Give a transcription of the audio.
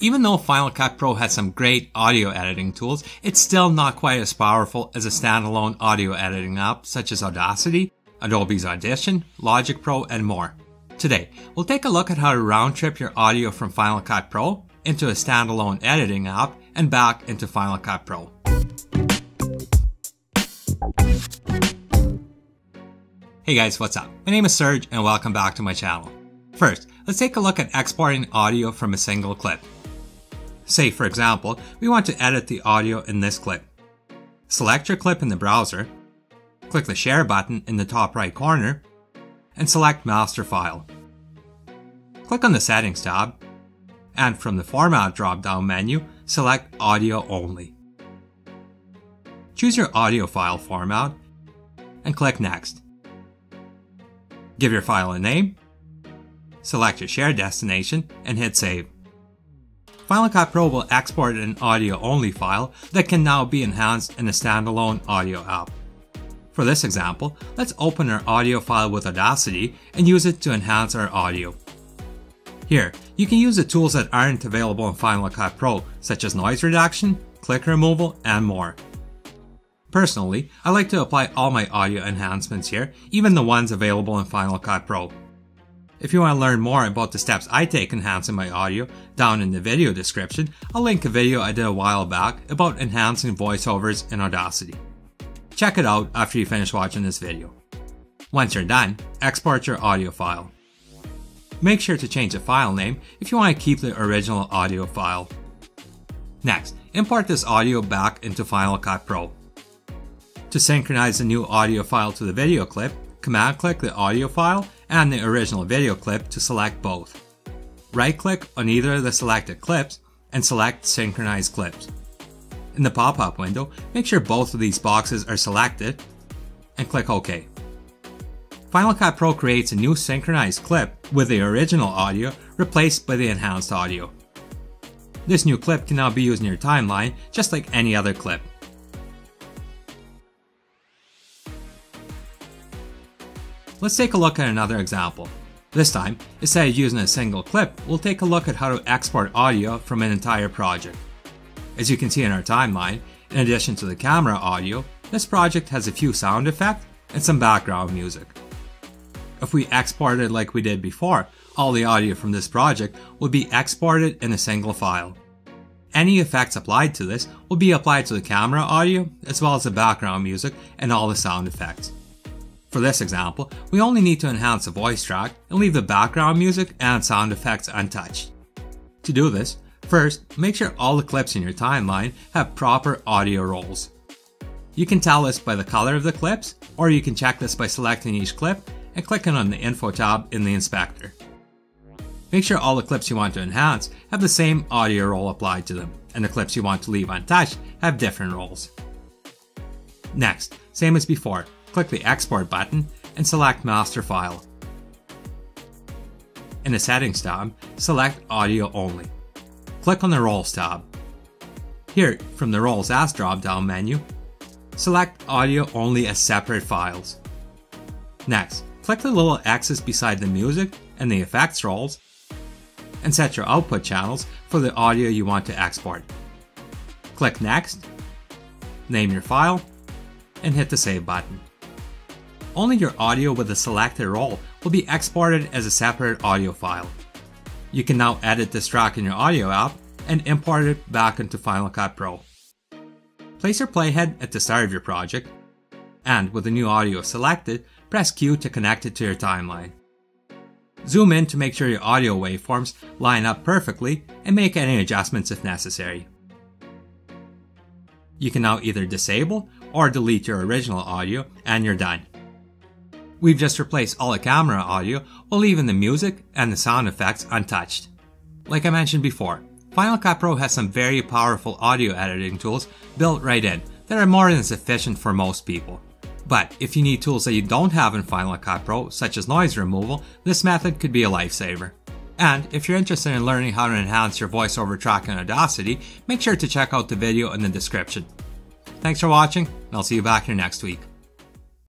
Even though Final Cut Pro has some great audio editing tools, it's still not quite as powerful as a standalone audio editing app such as Audacity, Adobe's Audition, Logic Pro, and more. Today, we'll take a look at how to round-trip your audio from Final Cut Pro into a standalone editing app and back into Final Cut Pro. Hey guys, what's up? My name is Serge and welcome back to my channel. First, let's take a look at exporting audio from a single clip. Say, for example, we want to edit the audio in this clip. Select your clip in the browser, click the Share button in the top right corner, and select Master File. Click on the Settings tab, and from the Format drop-down menu, select Audio Only. Choose your audio file format, and click Next. Give your file a name, select your share destination, and hit Save. Final Cut Pro will export an audio-only file that can now be enhanced in a standalone audio app. For this example, let's open our audio file with Audacity and use it to enhance our audio. Here, you can use the tools that aren't available in Final Cut Pro, such as noise reduction, click removal, and more. Personally, I like to apply all my audio enhancements here, even the ones available in Final Cut Pro. If you want to learn more about the steps I take enhancing my audio, down in the video description, I'll link a video I did a while back about enhancing voiceovers in Audacity. Check it out after you finish watching this video. Once you're done, export your audio file. Make sure to change the file name if you want to keep the original audio file. Next, import this audio back into Final Cut Pro. To synchronize the new audio file to the video clip, command-click the audio file and the original video clip to select both. Right-click on either of the selected clips and select Synchronize Clips. In the pop-up window, make sure both of these boxes are selected and click OK. Final Cut Pro creates a new synchronized clip with the original audio replaced by the enhanced audio. This new clip can now be used in your timeline just like any other clip. Let's take a look at another example. This time, instead of using a single clip, we'll take a look at how to export audio from an entire project. As you can see in our timeline, in addition to the camera audio, this project has a few sound effects and some background music. If we export it like we did before, all the audio from this project will be exported in a single file. Any effects applied to this will be applied to the camera audio as well as the background music and all the sound effects. For this example, we only need to enhance the voice track and leave the background music and sound effects untouched. To do this, first, make sure all the clips in your timeline have proper audio rolls. You can tell this by the color of the clips, or you can check this by selecting each clip and clicking on the Info tab in the inspector. Make sure all the clips you want to enhance have the same audio roll applied to them, and the clips you want to leave untouched have different rolls. Next, same as before, click the Export button and select Master File. In the Settings tab, select Audio Only. Click on the Roles tab. Here, from the Roles As drop-down menu, select Audio Only as separate files. Next, click the little X's beside the music and the effects rolls and set your output channels for the audio you want to export. Click Next, name your file, and hit the Save button. Only your audio with a selected roll will be exported as a separate audio file. You can now edit this track in your audio app and import it back into Final Cut Pro. Place your playhead at the start of your project, and with the new audio selected, press Q to connect it to your timeline. Zoom in to make sure your audio waveforms line up perfectly and make any adjustments if necessary. You can now either disable or delete your original audio and you're done. We've just replaced all the camera audio while leaving the music and the sound effects untouched. Like I mentioned before, Final Cut Pro has some very powerful audio editing tools built right in that are more than sufficient for most people. But if you need tools that you don't have in Final Cut Pro, such as noise removal, this method could be a lifesaver. And if you're interested in learning how to enhance your voiceover track in Audacity, make sure to check out the video in the description. Thanks for watching, and I'll see you back here next week.